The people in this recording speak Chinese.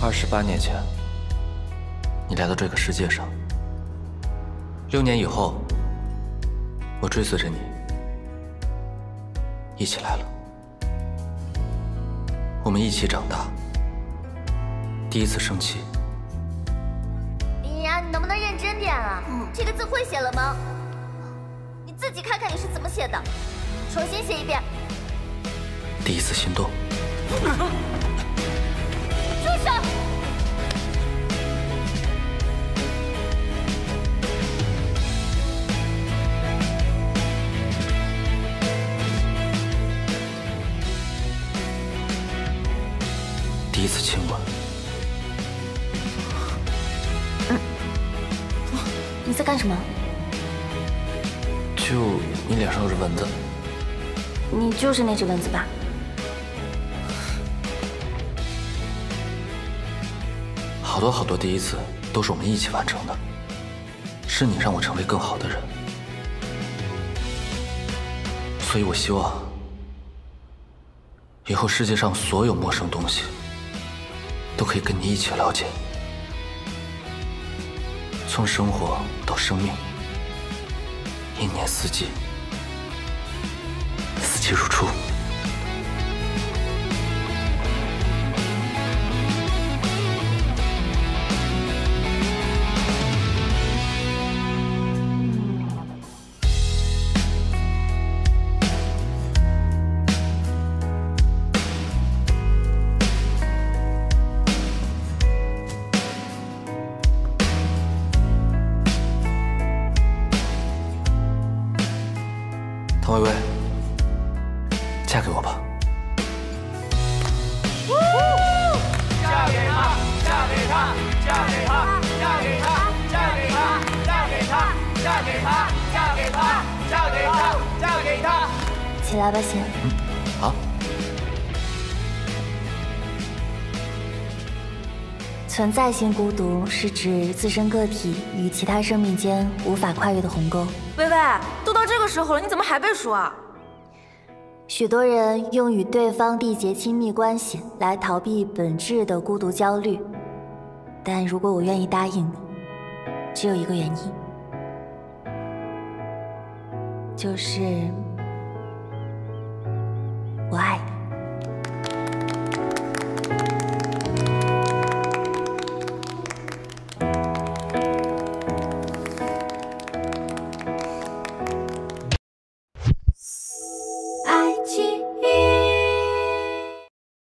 28年前，你来到这个世界上。6年以后，我追随着你一起来了。我们一起长大，第一次生气。林然，你能不能认真点啊？这个字会写了吗？你自己看看你是怎么写的，重新写一遍。第一次心动。住手！第一次亲吻。你在干什么？就你脸上有只蚊子。你就是那只蚊子吧？ 好多好多第一次都是我们一起完成的，是你让我成为更好的人，所以我希望以后世界上所有陌生东西都可以跟你一起了解，从生活到生命，一年四季，四季如初。 唐薇薇，嫁给我吧！嫁给他，嫁给他，嫁给他，嫁给他，嫁给他，嫁给他，嫁给他，嫁给他，嫁给他，嫁给他。起来吧，先。好。存在性孤独是指自身个体与其他生命间无法跨越的鸿沟。薇薇。 到这个时候了，你怎么还背书啊？许多人用与对方缔结亲密关系来逃避本质的孤独焦虑，但如果我愿意答应你，只有一个原因，就是我爱你。